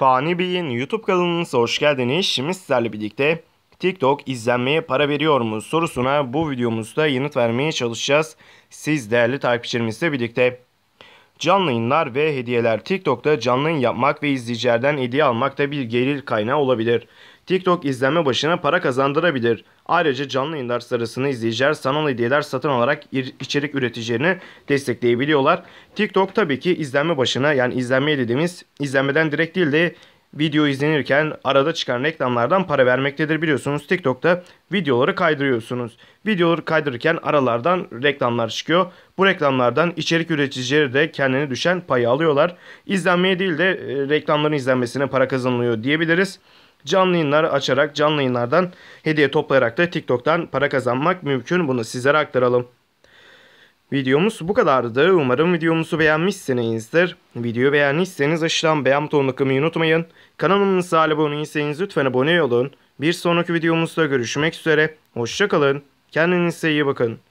Fani Bey'in YouTube kanalınıza hoş geldiniz. Şimdi sizlerle birlikte TikTok izlenmeye para veriyor mu sorusuna bu videomuzda yanıt vermeye çalışacağız. Siz değerli takipçilerimizle birlikte. Canlı yayınlar ve hediyeler. TikTok'ta canlı yayın yapmak ve izleyicilerden hediye almak da bir gelir kaynağı olabilir. TikTok izlenme başına para kazandırabilir. Ayrıca canlı yayınlar sırasında izleyiciler sanal hediyeler satın alarak içerik üreticilerini destekleyebiliyorlar. TikTok tabii ki izlenme başına, yani izlenmeye dediğimiz izlenmeden direkt değil de video izlenirken arada çıkan reklamlardan para vermektedir. Biliyorsunuz TikTok'ta videoları kaydırıyorsunuz. Videoları kaydırırken aralardan reklamlar çıkıyor. Bu reklamlardan içerik üreticileri de kendine düşen payı alıyorlar. İzlenmeye değil de reklamların izlenmesine para kazanılıyor diyebiliriz. Canlı yayınlar açarak, canlı yayınlardan hediye toplayarak da TikTok'tan para kazanmak mümkün. Bunu sizlere aktaralım. Videomuz bu kadardı. Umarım videomuzu beğenmişsinizdir. Videoyu beğendiyseniz aşağıdan beğen butonuna basmayı unutmayın. Kanalımıza abone değilseniz lütfen abone olun. Bir sonraki videomuzda görüşmek üzere. Hoşça kalın. Kendinize iyi bakın.